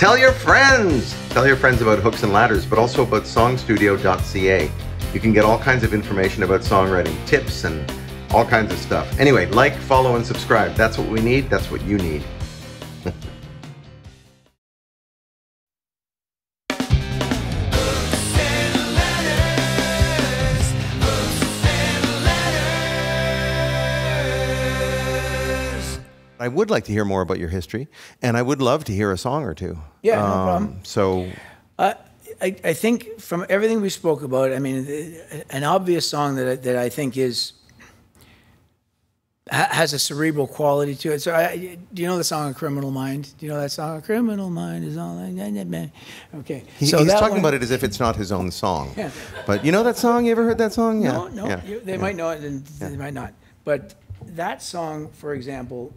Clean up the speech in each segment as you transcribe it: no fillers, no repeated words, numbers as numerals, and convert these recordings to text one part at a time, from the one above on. Tell your friends about Hooks and Ladders, but also about Songstudio.ca. You can get all kinds of information about songwriting, tips, and all kinds of stuff. Anyway, like, follow, and subscribe. That's what we need. That's what you need. I would like to hear more about your history, and I would love to hear a song or two. Yeah, no problem. So, I think from everything we spoke about, I mean, an obvious song that I think has a cerebral quality to it. So, do you know the song "Criminal Mind"? Do you know that song? "Criminal Mind" is all. Okay, so he's talking about it as if it's not his own song. Yeah. But you know that song? You ever heard that song? Yeah. No. Yeah. They might know it, and they might not. But that song, for example,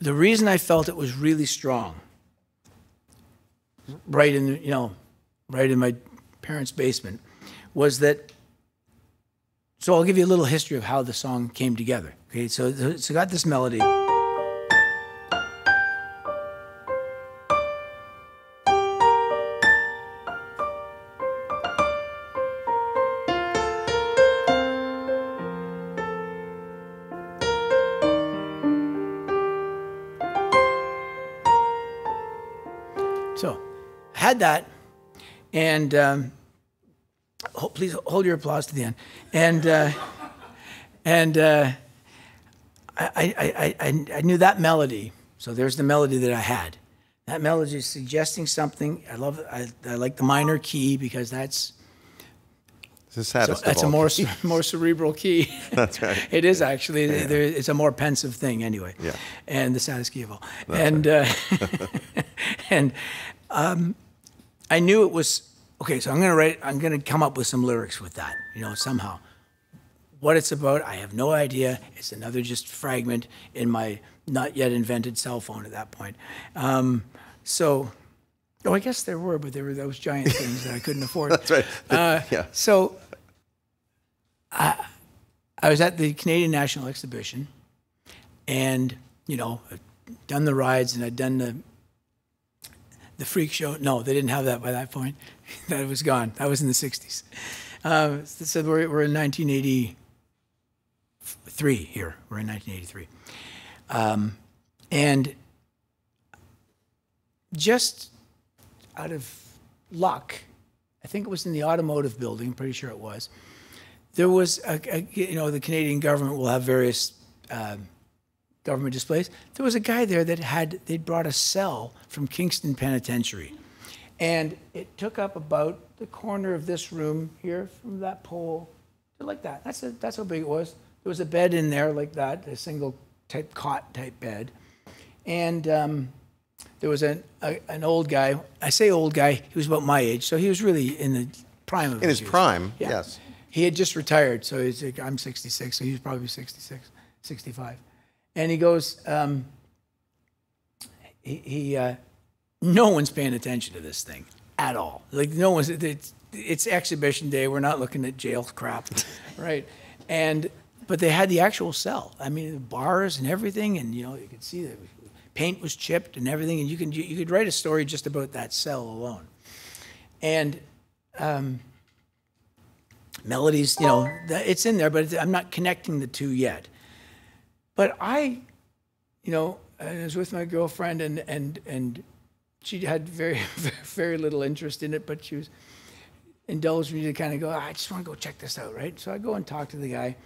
the reason I felt it was really strong, right in my parents' basement, was that. So I'll give you a little history of how the song came together. Okay, so it's got this melody. So, had that, and please hold your applause to the end. And I knew that melody. So there's the melody that I had. That melody is suggesting something. I like the minor key because that's. It's the saddest. So that's a more cerebral key. That's right. It is actually. Yeah. It's a more pensive thing anyway. Yeah. And the saddest key of all. That's right. And I knew it was, okay, so I'm gonna come up with some lyrics with that, somehow. What it's about, I have no idea. It's another just fragment in my not yet invented cell phone at that point. So I guess there were, but there were those giant things that I couldn't afford. That's right. Yeah. So I was at the Canadian National Exhibition and, I'd done the rides and I'd done the freak show. No, they didn't have that by that point. That was gone. That was in the 60s. So we're in 1983 here. We're in 1983. And just out of luck, I think it was in the automotive building, I'm pretty sure it was, there was, the Canadian government will have various government displays. There was a guy there that they'd brought a cell from Kingston Penitentiary. And it took up about the corner of this room here from that pole, like that. That's how big it was. There was a bed in there like that, a single type cot type bed. And there was an old guy. I say old guy, he was about my age. So he was really in the prime of his prime, yeah. Yes. He had just retired. So he's like, I'm 66, so he was probably 66, 65. And he goes, no one's paying attention to this thing at all. Like no one's, it's exhibition day. We're not looking at jail crap, right? But they had the actual cell. I mean, the bars and everything, and you could see the paint was chipped and everything, and you could write a story just about that cell alone. And melodies, it's in there, but I'm not connecting the two yet. But I was with my girlfriend, and she had very, very little interest in it, but she was indulged me to kind of go, I just want to go check this out, right? So I go and talk to the guy,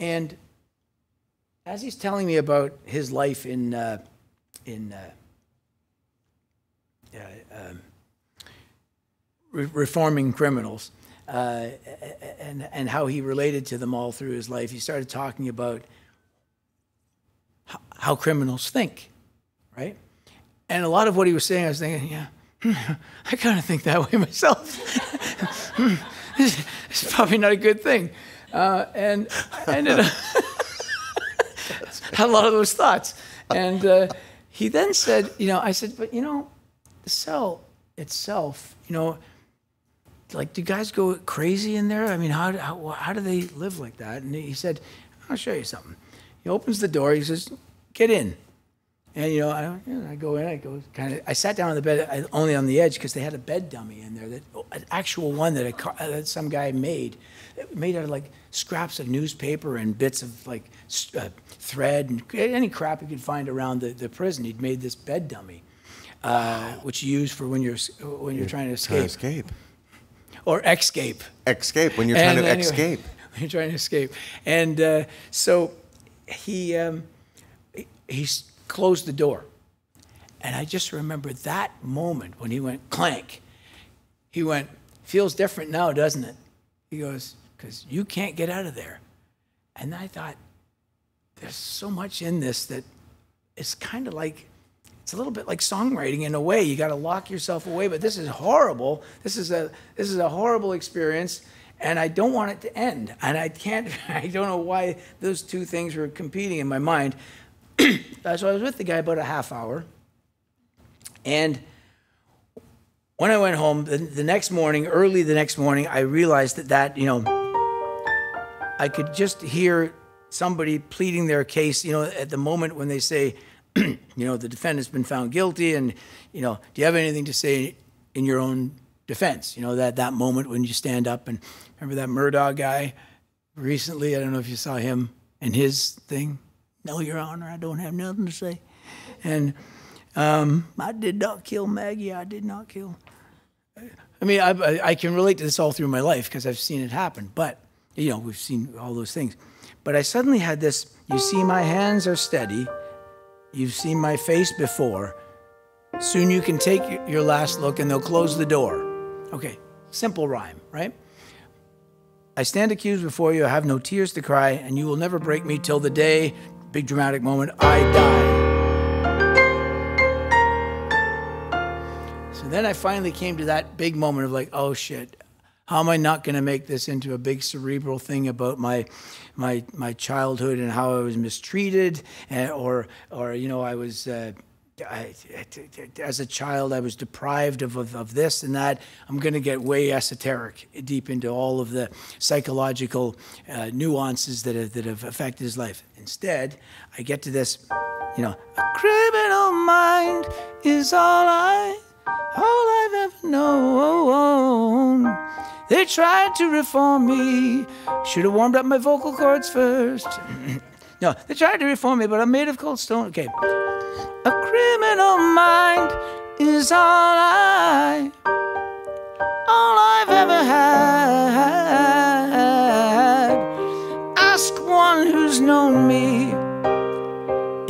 and as he's telling me about his life reforming criminals, and how he related to them all through his life, he started talking about how criminals think, right? And a lot of what he was saying, I was thinking, yeah, I kind of think that way myself. It's probably not a good thing. And I ended up had a lot of those thoughts. And he then said, I said, but the cell itself, like, do guys go crazy in there? I mean, how do they live like that? And he said, I'll show you something. He opens the door, he says, get in. And, you know, I go in, I sat down on the bed, only on the edge, because they had a bed dummy in there, an actual one that some guy made out of, like, scraps of newspaper and bits of, like, thread and any crap you could find around the prison. He'd made this bed dummy, which you use for when you're trying to escape. Or escape. Escape, when you're trying to escape. When you're trying to escape. And so he closed the door. And I just remember that moment when he went clank. He went, feels different now, doesn't it? He goes, because you can't get out of there. And I thought, there's so much in this that it's kind of like, it's a little bit like songwriting in a way. You got to lock yourself away, but this is horrible. This is a horrible experience, and I don't want it to end. And I don't know why those two things were competing in my mind. So I was with the guy about a half hour, and when I went home the next morning, early the next morning, I realized that you know, I could just hear somebody pleading their case, you know, at the moment when they say, you know, the defendant's been found guilty, and, you know, do you have anything to say in your own defense? You know, that moment when you stand up, and remember that Murdaugh guy recently? I don't know if you saw him and his thing. No, Your Honor, I don't have nothing to say. And I did not kill Maggie. I did not kill. I mean, I can relate to this all through my life because I've seen it happen. But, you know, we've seen all those things. But I suddenly had this, you see my hands are steady. You've seen my face before. Soon you can take your last look and they'll close the door. Okay, simple rhyme, right? I stand accused before you, I have no tears to cry, and you will never break me till the day, big dramatic moment, I die. So then I finally came to that big moment of like, oh shit, how am I not gonna make this into a big cerebral thing about my childhood and how I was mistreated, and, or you know, I was, as a child, I was deprived of this and that. I'm gonna get way esoteric, deep into all of the psychological nuances that have affected his life. Instead, I get to this, you know, a criminal mind is all I've ever known. They tried to reform me. Should have warmed up my vocal cords first. No, they tried to reform me, but I'm made of cold stone. Okay. A criminal mind is all I've ever had. Ask one who's known me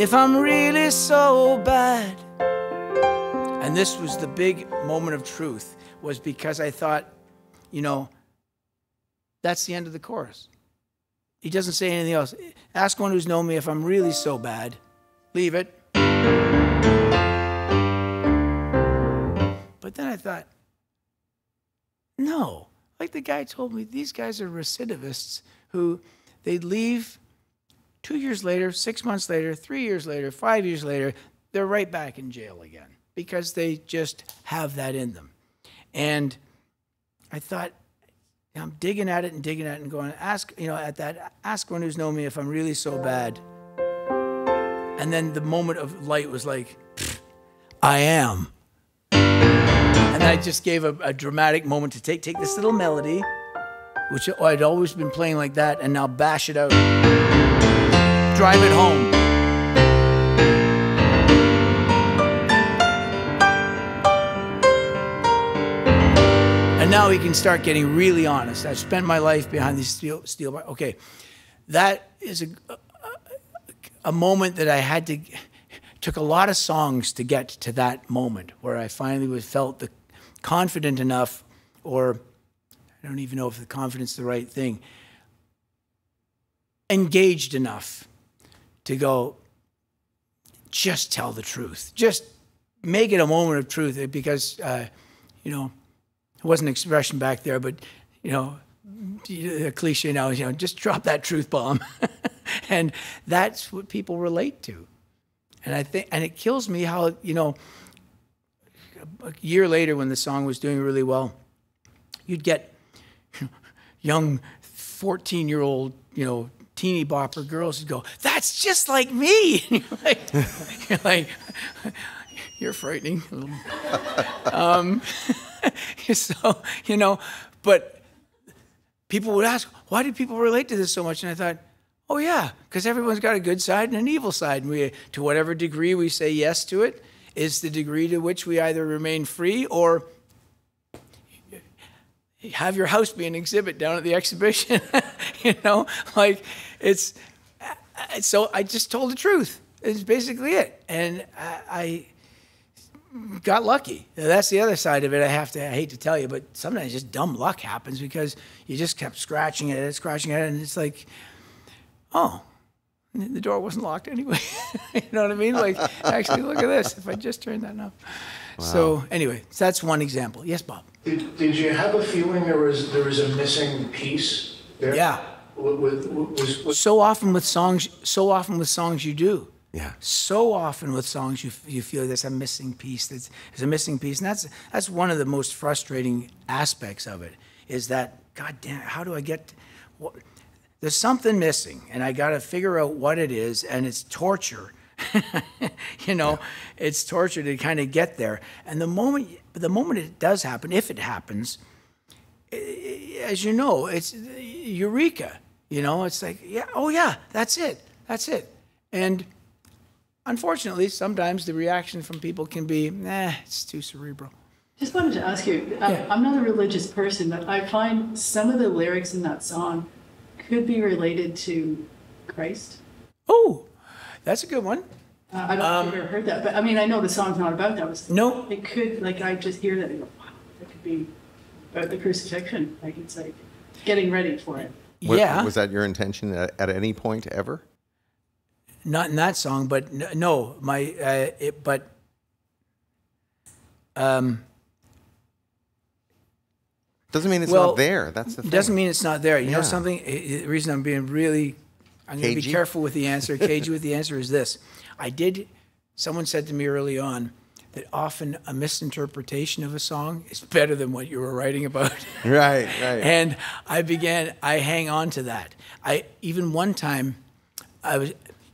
if I'm really so bad. And this was the big moment of truth, was because I thought, you know, that's the end of the chorus. He doesn't say anything else. Ask one who's known me if I'm really so bad. Leave it. But then I thought, no. Like the guy told me, these guys are recidivists who they leave 2 years later, 6 months later, 3 years later, 5 years later, they're right back in jail again because they just have that in them. And I thought, I'm digging at it and going, ask one who's known me if I'm really so bad. And then the moment of light was like, I am. And I just gave a dramatic moment to take this little melody, which I'd always been playing like that, and now bash it out. Drive it home. And now we can start getting really honest. I've spent my life behind these steel bars. Okay, that is a moment that I had to. Took a lot of songs to get to that moment where I finally felt confident enough, or I don't even know if the confidence is the right thing, engaged enough to go. Just tell the truth. Just make it a moment of truth, because you know. It wasn't an expression back there, but, you know, a cliche now is, you know, just drop that truth bomb. And that's what people relate to. And I think, and it kills me how, you know, a year later when the song was doing really well, you'd get young 14-year-old, you know, teeny bopper girls would go, "That's just like me." And you're like, you're frightening. So, you know, but people would ask, why do people relate to this so much? And I thought, oh yeah, because everyone's got a good side and an evil side. And we, to whatever degree we say yes to it, is the degree to which we either remain free or have your house be an exhibit down at the exhibition. You know, like it's, so I just told the truth. It's basically it. And I got lucky. Now, that's the other side of it. I hate to tell you, but sometimes just dumb luck happens because you just kept scratching at it, and it's like, oh, the door wasn't locked anyway. You know what I mean? Like, actually, look at this. If I just turned that up. Wow. So anyway, so that's one example. Yes, Bob. Did you have a feeling there was a missing piece there? Yeah. So often with songs you do. Yeah. So often with songs you feel there's a missing piece. There's a missing piece, and that's one of the most frustrating aspects of it. Is that, God damn, how do I get? What, there's something missing, and I got to figure out what it is, and it's torture. You know, yeah. It's torture to kind of get there. And the moment it does happen, if it happens, as you know, it's eureka. You know, it's like, yeah, oh yeah, that's it, that's it. And unfortunately, sometimes the reaction from people can be, nah, it's too cerebral. Just wanted to ask you, yeah. I'm not a religious person, but I find some of the lyrics in that song could be related to Christ. Oh, that's a good one. I don't think I've ever heard that, but I mean, I know the song's not about that. But no. It could, like, I just hear that and go, wow, that could be about the crucifixion. Like, it's like getting ready for it. Yeah. Was that your intention at any point ever? Not in that song, but no, doesn't mean it's not there. That's the thing. Doesn't mean it's not there. You know something? The reason I'm being really, I'm going to be careful with the answer, cagey with the answer is this. Someone said to me early on that often a misinterpretation of a song is better than what you were writing about. Right, right. And I hang on to that. Even one time,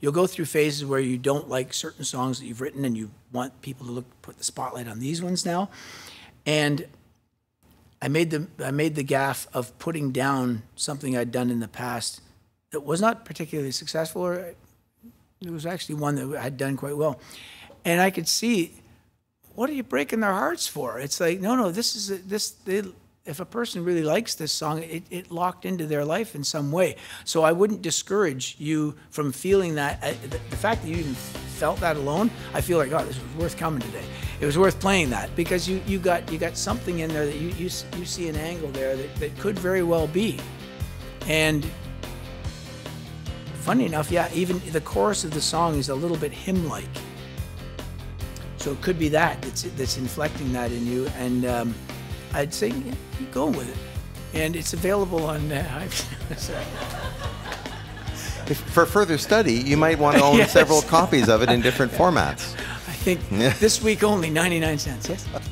you'll go through phases where you don't like certain songs that you've written and you want people to put the spotlight on these ones now. And I made the gaffe of putting down something I'd done in the past that was not particularly successful, or it was actually one that I'd done quite well. And I could see, what are you breaking their hearts for? It's like, no, this is, if a person really likes this song, it locked into their life in some way. So I wouldn't discourage you from feeling that. The fact that you even felt that alone, I feel like, oh, this was worth coming today. It was worth playing that because you got something in there that you see an angle there that could very well be. And funny enough, yeah, even the chorus of the song is a little bit hymn-like. So it could be that that's inflecting that in you. And I'd say, yeah, keep going with it. And it's available on for further study, you might want to own yes. several copies of it in different formats. I think this week only, 99 cents, yes?